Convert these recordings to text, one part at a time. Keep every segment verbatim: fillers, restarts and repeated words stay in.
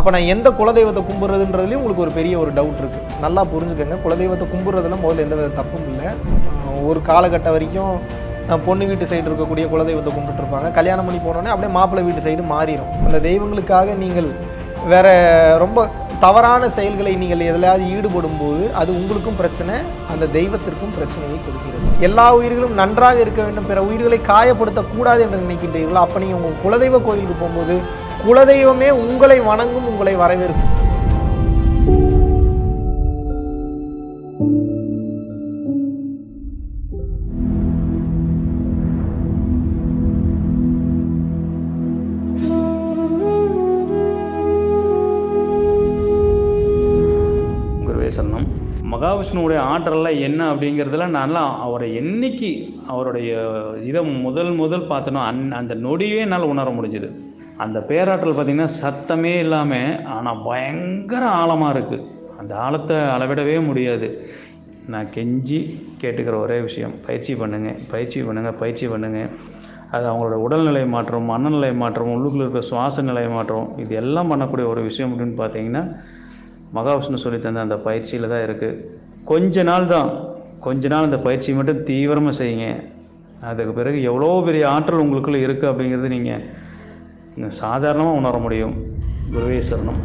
அப்போ நான் எந்த குலதெய்வத்தை கும்பிட்றதுன்றதுலேயும் உங்களுக்கு ஒரு பெரிய ஒரு டவுட் இருக்குது. நல்லா புரிஞ்சுக்கங்க, குலதெய்வத்தை கும்பிட்றதுல முதல்ல எந்த வித தப்பும் இல்லை. ஒரு காலகட்டம் வரைக்கும் பொண்ணு வீட்டு சைடு இருக்கக்கூடிய குலதெய்வத்தை கும்பிட்டுருப்பாங்க. கல்யாணம் பண்ணி போனோடனே அப்படியே மாப்பிள்ளை வீட்டு சைடு மாறிடும். அந்த தெய்வங்களுக்காக நீங்கள் வேறு ரொம்ப தவறான செயல்களை நீங்கள் எதிலையாவது ஈடுபடும் போது அது உங்களுக்கும் பிரச்சனை, அந்த தெய்வத்திற்கும் பிரச்சனையை கொடுக்கிறது. எல்லா உயிர்களும் நன்றாக இருக்க வேண்டும், பிற உயிர்களை காயப்படுத்தக்கூடாது என்று நினைக்கின்றீர்களோ அப்போ நீங்கள் உங்கள் குலதெய்வ கோயிலுக்கு போகும்போது குலதெய்வமே உங்களை வணங்கும், உங்களை வரவேற்கும். மகாவிஷ்ணுவுடைய ஆற்றலில் என்ன அப்படிங்கிறதுல நல்லா அவரை என்னைக்கு அவருடைய இதை முதல் முதல் பார்த்தனோ அந் அந்த நொடியே என்னால் உணர முடிஞ்சுது. அந்த பேராற்றல் பார்த்திங்கன்னா சத்தமே இல்லாமல், ஆனால் பயங்கர ஆழமாக இருக்குது. அந்த ஆழத்தை அளவிடவே முடியாது. நான் கெஞ்சி கேட்டுக்கிற ஒரே விஷயம், பயிற்சி பண்ணுங்கள், பயிற்சி பண்ணுங்கள், பயிற்சி பண்ணுங்கள். அது அவங்களோட உடல்நிலை மாற்றம், மனநிலை மாற்றம், உள்ளுக்குள்ள இருக்கிற சுவாச நிலை மாற்றம், இது எல்லாம் பண்ணக்கூடிய ஒரு விஷயம் அப்படின்னு பார்த்தீங்கன்னா மகாவிஷ்ணு சொல்லி தந்த அந்த பயிற்சியில் தான் இருக்குது. கொஞ்ச நாள் தான், கொஞ்ச நாள் அந்த பயிற்சி மட்டும் தீவிரமாக செய்யுங்க. அதுக்கு பிறகு எவ்வளோ பெரிய ஆற்றல் உங்களுக்குள்ளே இருக்குது அப்படிங்கிறது நீங்கள் சாதாரணமாக உணர முடியும். குருவே சரணம்.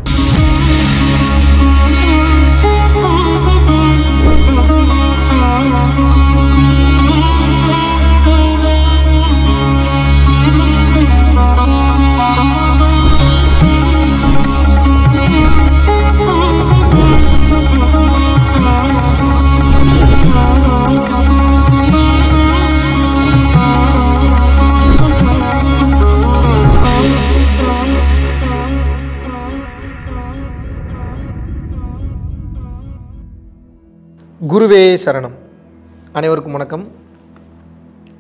குருவே சரணம். அனைவருக்கும் வணக்கம்.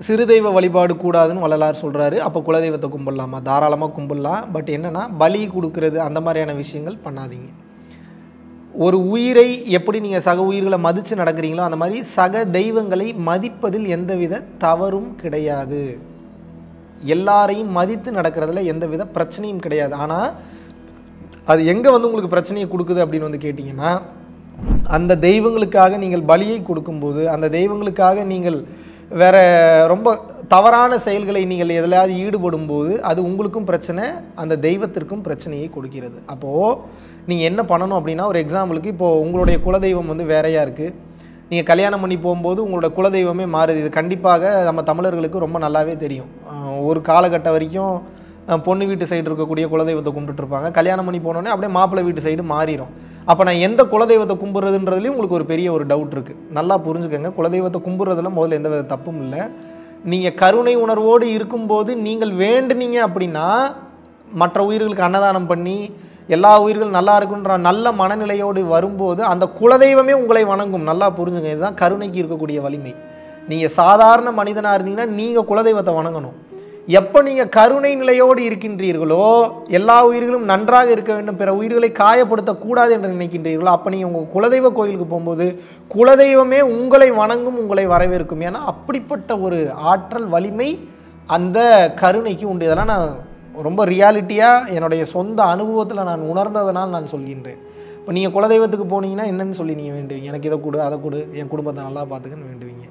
சிறு தெய்வ வழிபாடு கூடாதுன்னு வள்ளலார் சொல்கிறாரு. அப்போ குலதெய்வத்தை கும்பிடலாமா? தாராளமாக கும்பிடலாம். பட் என்னென்னா பலி கொடுக்கறது அந்த மாதிரியான விஷயங்கள் பண்ணாதீங்க. ஒரு உயிரை எப்படி நீங்கள் சக உயிர்களை மதித்து நடக்கிறீங்களோ அந்த மாதிரி சக தெய்வங்களை மதிப்பதில் எந்தவித தவறும் கிடையாது. எல்லாரையும் மதித்து நடக்கிறதுல எந்தவித பிரச்சனையும் கிடையாது. ஆனால் அது எங்கே வந்து உங்களுக்கு பிரச்சனையை கொடுக்குது அப்படின்னு வந்து கேட்டிங்கன்னா, அந்த தெய்வங்களுக்காக நீங்கள் பலியை கொடுக்கும்போது, அந்த தெய்வங்களுக்காக நீங்கள் வேறு ரொம்ப தவறான செயல்களை நீங்கள் எதிலையாவது ஈடுபடும் போது அது உங்களுக்கும் பிரச்சனை, அந்த தெய்வத்திற்கும் பிரச்சனையை கொடுக்கிறது. அப்போது நீங்கள் என்ன பண்ணணும் அப்படின்னா, ஒரு எக்ஸாம்பிளுக்கு இப்போது உங்களுடைய குலதெய்வம் வந்து வேறையாக இருக்குது, நீங்கள் கல்யாணம் பண்ணி போகும்போது உங்களோட குலதெய்வமே மாறுது. இது கண்டிப்பாக நம்ம தமிழர்களுக்கு ரொம்ப நல்லாவே தெரியும். ஒரு காலகட்டம் வரைக்கும் பொண்ணு வீட்டு சைடு இருக்கக்கூடிய குலதெய்வத்தை கும்பிட்டுருப்பாங்க. கல்யாணம் பண்ணி போனோடனே அப்படியே மாப்பிள்ளை வீட்டு சைடு மாறிடும். அப்போ நான் எந்த குலதெய்வத்தை கும்பிட்றதுன்றதுலேயும் உங்களுக்கு ஒரு பெரிய ஒரு டவுட் இருக்குது. நல்லா புரிஞ்சுக்கங்க, குலதெய்வத்தை கும்பிட்றதுல முதல்ல எந்த வித தப்பும் இல்லை. நீங்கள் கருணை உணர்வோடு இருக்கும்போது நீங்கள் வேண்டுனீங்க அப்படின்னா மற்ற உயிர்களுக்கு அன்னதானம் பண்ணி எல்லா உயிர்களும் நல்லா இருக்குன்ற நல்ல மனநிலையோடு வரும்போது அந்த குலதெய்வமே உங்களை வணங்கும். நல்லா புரிஞ்சுங்க, இதுதான் கருணைக்கு இருக்கக்கூடிய வலிமை. நீங்கள் சாதாரண மனிதனாக இருந்தீங்கன்னா நீங்கள் குலதெய்வத்தை வணங்கணும். எப்போ நீங்கள் கருணை நிலையோடு இருக்கின்றீர்களோ, எல்லா உயிர்களும் நன்றாக இருக்க வேண்டும், பிற உயிர்களை காயப்படுத்தக்கூடாது என்று நினைக்கின்றீர்களோ அப்போ நீங்கள் உங்கள் குலதெய்வ கோயிலுக்கு போகும்போது குலதெய்வமே உங்களை வணங்கும், உங்களை வரவேற்கும். ஏன்னா அப்படிப்பட்ட ஒரு ஆற்றல் வலிமை அந்த கருணைக்கு உண்டு. இதெல்லாம் நான் ரொம்ப ரியாலிட்டியாக என்னுடைய சொந்த அனுபவத்தில் நான் உணர்ந்ததனால் நான் சொல்கின்றேன். இப்போ நீங்கள் குலதெய்வத்துக்கு போனீங்கன்னா என்னென்னு சொல்லி நீங்கள் வேண்டுவீங்க, எனக்கு இதை கொடு, அதை கொடு, என் குடும்பத்தை நல்லா பார்த்துக்குன்னு வேண்டுவீங்க.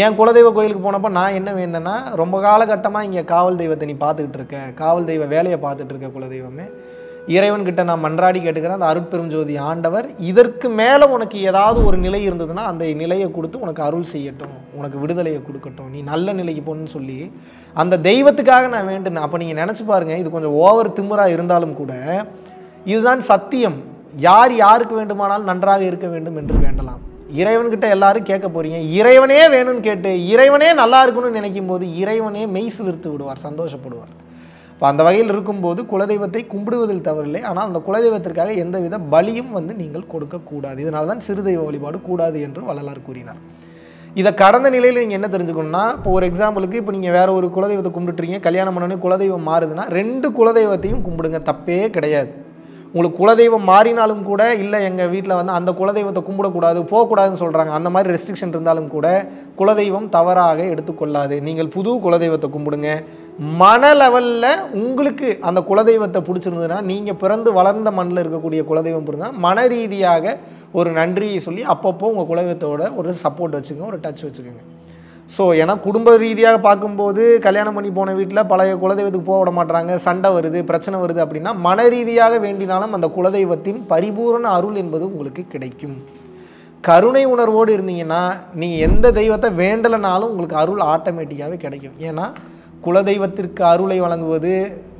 என் குலதெய்வ கோயிலுக்கு போனப்போ நான் என்ன வேணுன்னா, ரொம்ப காலகட்டமாக இங்கே காவல் தெய்வத்தை நீ பார்த்துக்கிட்டு இருக்க, காவல் தெய்வ வேலையை பார்த்துட்டு இருக்க, குலதெய்வமே இறைவன்கிட்ட நான் மன்றாடி கேட்டுக்கிறேன், அந்த அருட்பெரும் ஜோதி ஆண்டவர் இதற்கு மேலே உனக்கு ஏதாவது ஒரு நிலை இருந்ததுன்னா அந்த நிலையை கொடுத்து உனக்கு அருள் செய்யட்டும், உனக்கு விடுதலையை கொடுக்கட்டும், நீ நல்ல நிலைக்கு போகணுன்னு சொல்லி அந்த தெய்வத்துக்காக நான் வேண்டுனேன். அப்போ நீங்கள் நினச்சி பாருங்கள், இது கொஞ்சம் ஓவர் திமுறாக இருந்தாலும் கூட இதுதான் சத்தியம். யார் யாருக்கு வேண்டுமானாலும் நன்றாக இருக்க வேண்டும் என்று வேண்டலாம். இறைவன்கிட்ட எல்லாரும் கேட்க போகிறீங்க, இறைவனே வேணும்னு கேட்டு இறைவனே நல்லா இருக்கணும்னு நினைக்கும் போது இறைவனே மெய் சிலிர்த்து விடுவார், சந்தோஷப்படுவார். இப்போ அந்த வகையில் இருக்கும்போது குலதெய்வத்தை கும்பிடுவதில் தவறில்லை. ஆனால் அந்த குலதெய்வத்திற்காக எந்தவித பலியும் வந்து நீங்கள் கொடுக்கக்கூடாது. இதனால தான் சிறு தெய்வ வழிபாடு கூடாது என்று வள்ளலார் கூறினார். இதை கடந்த நிலையில் நீங்கள் என்ன தெரிஞ்சுக்கணும்னா, இப்போ ஒரு எக்ஸாம்பிளுக்கு இப்போ நீங்கள் வேறு ஒரு குலதெய்வத்தை கும்பிட்டுறீங்க, கல்யாணம் பண்ணோன்னு குலதெய்வம் மாறுதுன்னா ரெண்டு குலதெய்வத்தையும் கும்பிடுங்க, தப்பே கிடையாது. உங்களுக்கு குலதெய்வம் மாறினாலும் கூட, இல்லை எங்கள் வீட்டில் வந்து அந்த குலதெய்வத்தை கும்பிடக்கூடாது போகக்கூடாதுன்னு சொல்கிறாங்க, அந்த மாதிரி ரெஸ்ட்ரிக்ஷன் இருந்தாலும் கூட குலதெய்வம் தவறாக எடுத்துக்கொள்ளாது. நீங்கள் புது குலதெய்வத்தை கும்பிடுங்க, மன லெவலில் உங்களுக்கு அந்த குலதெய்வத்தை பிடிச்சிருந்ததுன்னா நீங்கள் பிறந்து வளர்ந்த மண்ணில் இருக்கக்கூடிய குலதெய்வம் பிறந்தால் மன ரீதியாக ஒரு நன்றியை சொல்லி அப்பப்போ உங்கள் குலதெய்வத்தோட ஒரு சப்போர்ட் வச்சுக்கோங்க, ஒரு டச் வச்சுக்கோங்க. ஸோ ஏன்னா குடும்ப ரீதியாக பார்க்கும்போது கல்யாணம் பண்ணி போன வீட்டில் பழைய குலதெய்வத்துக்கு போக விட மாட்டாங்க, சண்டை வருது, பிரச்சனை வருது அப்படின்னா மன ரீதியாக வேண்டினாலும் அந்த குலதெய்வத்தின் பரிபூரண அருள் என்பது உங்களுக்கு கிடைக்கும். கருணை உணர்வோடு இருந்தீங்கன்னா நீங்கள் எந்த தெய்வத்தை வேண்டலைனாலும் உங்களுக்கு அருள் ஆட்டோமேட்டிக்காகவே கிடைக்கும். ஏன்னா குலதெய்வத்திற்கு அருளை வழங்குவது,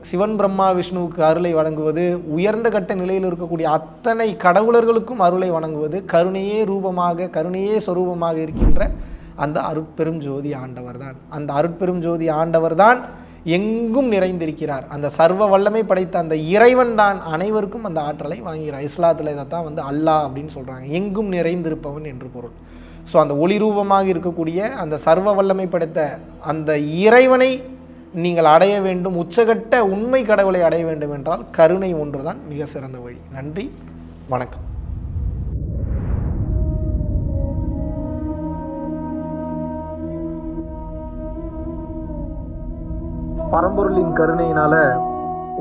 சிவன் பிரம்மா விஷ்ணுவுக்கு அருளை வழங்குவது, உயர்ந்த கட்ட நிலையில் இருக்கக்கூடிய அத்தனை கடவுளர்களுக்கும் அருளை வழங்குவது கருணையே ரூபமாக, கருணையே சொரூபமாக இருக்கின்ற அந்த அருட்பெரும் ஜோதி ஆண்டவர் தான். அந்த அருட்பெரும் ஜோதி ஆண்டவர் தான் எங்கும் நிறைந்திருக்கிறார். அந்த சர்வ வல்லமை படைத்த அந்த இறைவன் தான் அனைவருக்கும் அந்த ஆற்றலை வாங்குகிறார். இஸ்லாத்தில் இதைத்தான் வந்து அல்லாஹ் அப்படின்னு சொல்கிறாங்க, எங்கும் நிறைந்திருப்பவன் என்று பொருள். ஸோ அந்த ஒளி ரூபமாக இருக்கக்கூடிய அந்த சர்வ வல்லமை படைத்த அந்த இறைவனை நீங்கள் அடைய வேண்டும், உச்சகட்ட உண்மை கடவுளை அடைய வேண்டும் என்றால் கருணை ஒன்று தான் மிக சிறந்த வழி. நன்றி, வணக்கம். பரம்பொருளின் கருணையினால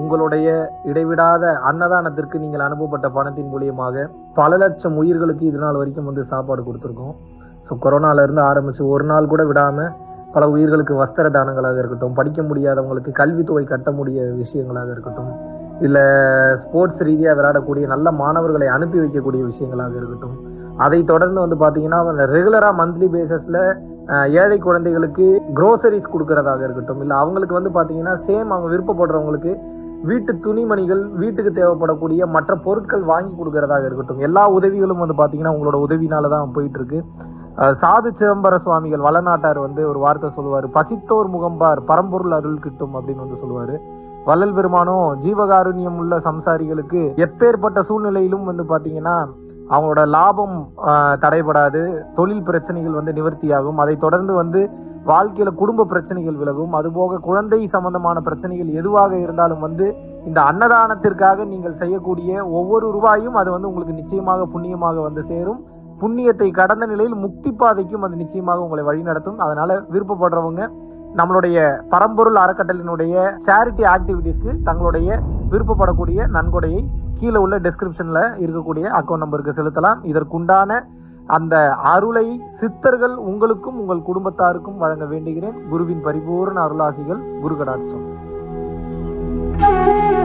உங்களுடைய இடைவிடாத அன்னதானத்திற்கு நீங்கள் அனுப்பப்பட்ட பணத்தின் மூலியமாக பல லட்சம் உயிர்களுக்கு இது நாள் வரைக்கும் வந்து சாப்பாடு கொடுத்துருக்கோம். ஸோ கொரோனாவிலேருந்து ஆரம்பித்து ஒரு நாள் கூட விடாமல் பல உயிர்களுக்கு வஸ்திர தானங்களாக இருக்கட்டும், படிக்க முடியாதவங்களுக்கு கல்வித்தொகை கட்ட முடிய விஷயங்களாக இருக்கட்டும், இல்லை ஸ்போர்ட்ஸ் ரீதியாக விளையாடக்கூடிய நல்ல மாணவர்களை அனுப்பி வைக்கக்கூடிய விஷயங்களாக இருக்கட்டும், அதை தொடர்ந்து வந்து பார்த்தீங்கன்னா ரெகுலராக மந்த்லி பேசிஸில் ஏழை குழந்தைகளுக்கு க்ரோசரிஸ் கொடுக்கறதாக இருக்கட்டும், இல்லை அவங்களுக்கு வந்து பார்த்தீங்கன்னா சேம் அவங்க விருப்பப்படுறவங்களுக்கு வீட்டு துணிமணிகள், வீட்டுக்கு தேவைப்படக்கூடிய மற்ற பொருட்கள் வாங்கி கொடுக்கறதாக இருக்கட்டும், எல்லா உதவிகளும் வந்து பார்த்தீங்கன்னா உங்களோட உதவினால தான் போயிட்டுருக்கு. சாது சிதம்பர சுவாமிகள் வளநாட்டார் வந்து ஒரு வார்த்தை சொல்லுவார், பசித்தோர் முகம்பார் பரம்பொருள் அருள் கிட்டும் அப்படின்னு வந்து சொல்லுவார். வள்ளல் பெருமானும் ஜீவகாருண்யம் உள்ள சம்சாரிகளுக்கு எப்பேற்பட்ட சூழ்நிலையிலும் வந்து பார்த்தீங்கன்னா அவங்களோட லாபம் தடைபடாது, தொழில் பிரச்சனைகள் வந்து நிவர்த்தியாகும், அதை தொடர்ந்து வந்து வாழ்க்கையில் குடும்ப பிரச்சனைகள் விலகும், அதுபோக குழந்தை சம்பந்தமான பிரச்சனைகள் எதுவாக இருந்தாலும் வந்து இந்த அன்னதானத்திற்காக நீங்கள் செய்யக்கூடிய ஒவ்வொரு ரூபாயும் அது வந்து உங்களுக்கு நிச்சயமாக புண்ணியமாக வந்து சேரும். புண்ணியத்தை கடந்த நிலையில் முக்தி பாதைக்கும் அது நிச்சயமாக உங்களை வழிநடத்தும். அதனால விருப்பப்படுறவங்க நம்மளுடைய பரம்பொருள் அறக்கட்டளினுடைய சேரிட்டி ஆக்டிவிட்டிஸ்க்கு தங்களுடைய விருப்பப்படக்கூடிய நன்கொடையை கீழே உள்ள டெஸ்கிரிப்ஷனில் இருக்கக்கூடிய அக்கௌண்ட் நம்பருக்கு செலுத்தலாம். இதற்குண்டான அந்த அருளை சித்தர்கள் உங்களுக்கும் உங்கள் குடும்பத்தாருக்கும் வழங்க வேண்டுகிறேன். குருவின் பரிபூர்ண அருளாசிகள், குரு கடாட்சம்.